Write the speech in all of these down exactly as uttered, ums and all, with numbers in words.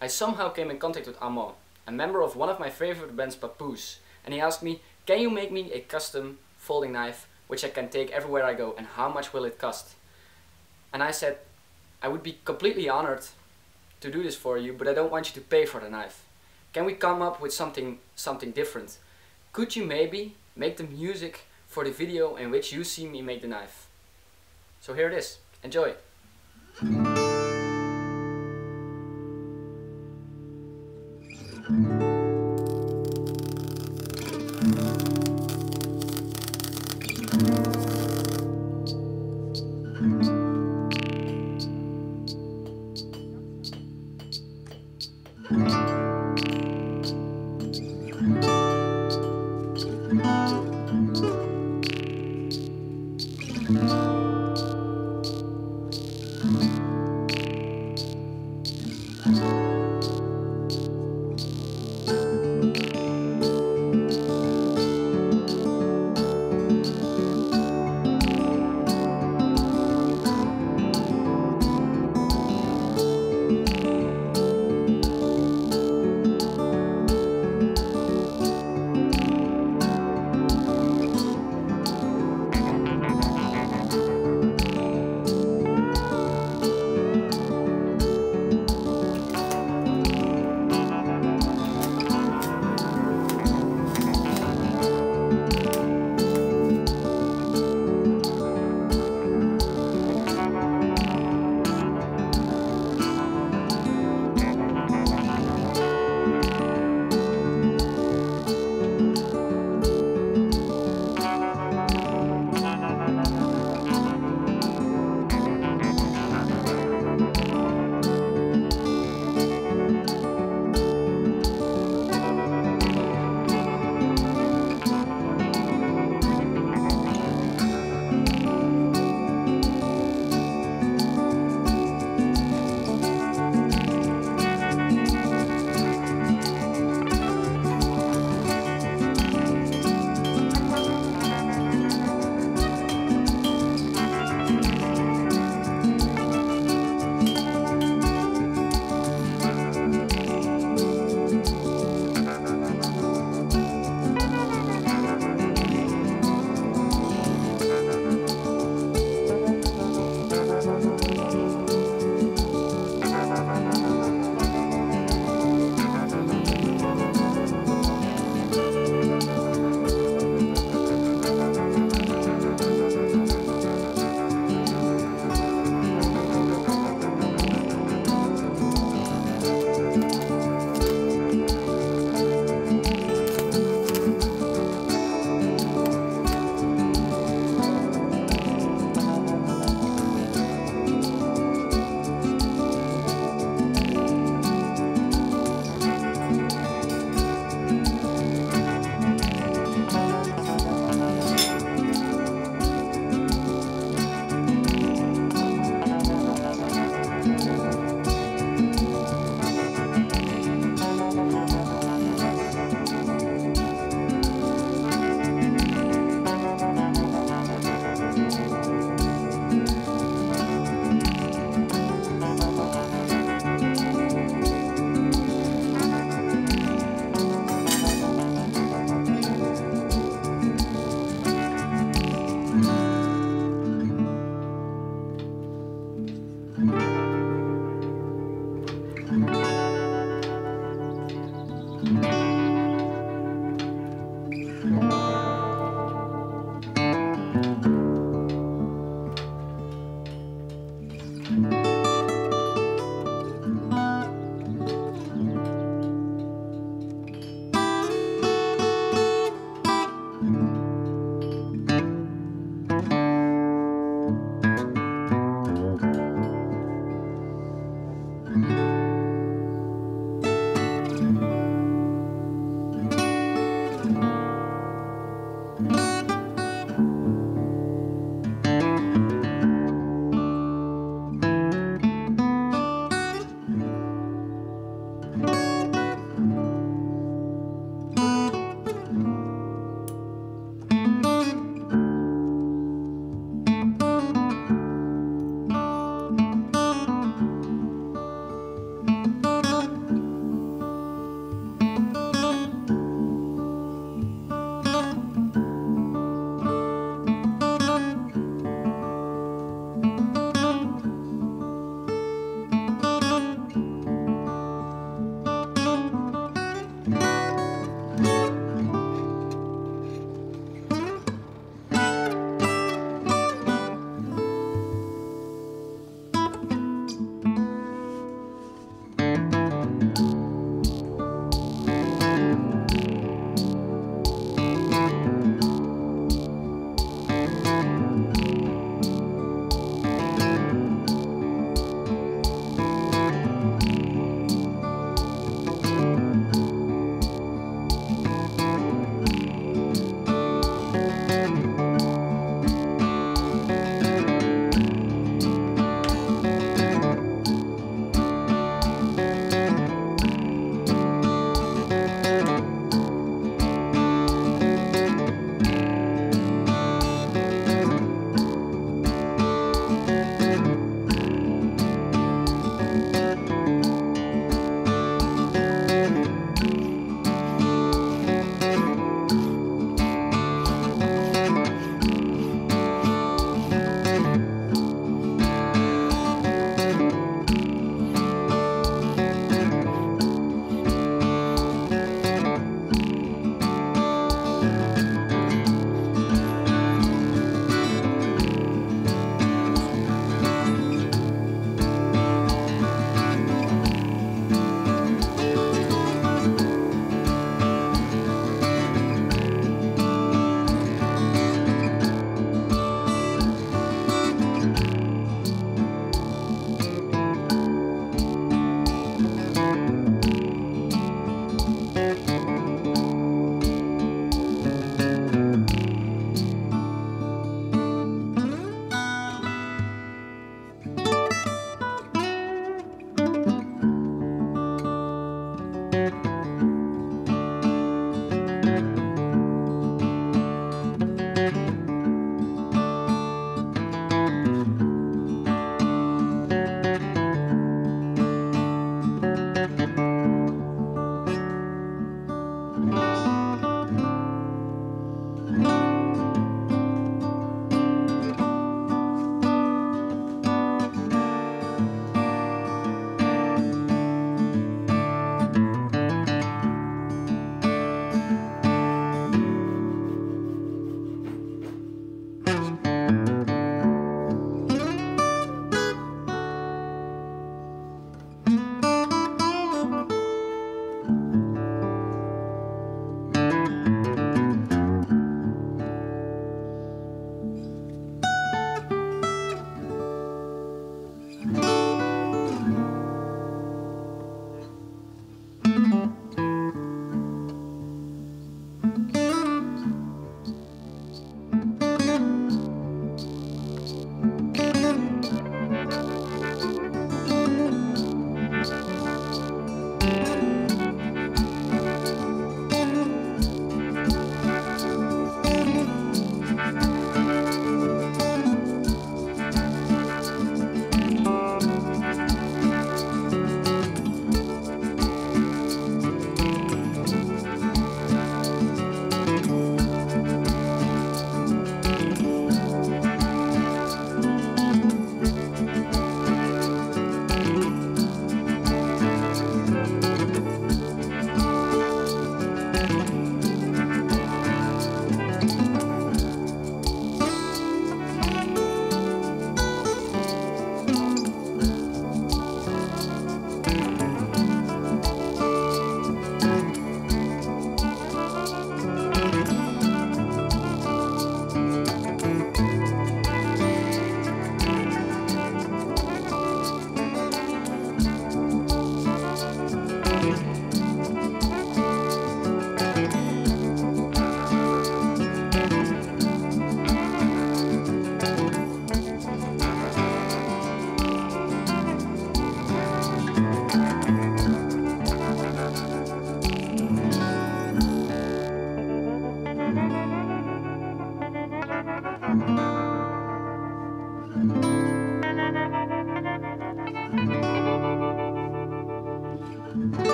I somehow came in contact with Armand, a member of one of my favorite bands, Papooz, and he asked me, can you make me a custom folding knife which I can take everywhere I go, and how much will it cost? And I said, I would be completely honored to do this for you, but I don't want you to pay for the knife. Can we come up with something something different? Could you maybe make the music for the video in which you see me make the knife? So here it is. Enjoy!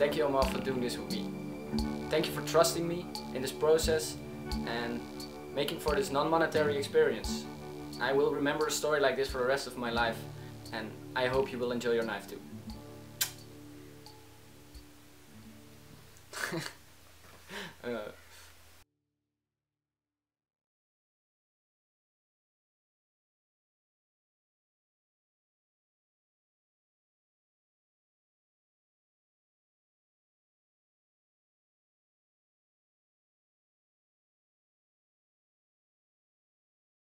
Thank you, Armand, for doing this with me. Thank you for trusting me in this process and making for this non-monetary experience. I will remember a story like this for the rest of my life, and I hope you will enjoy your knife too. uh.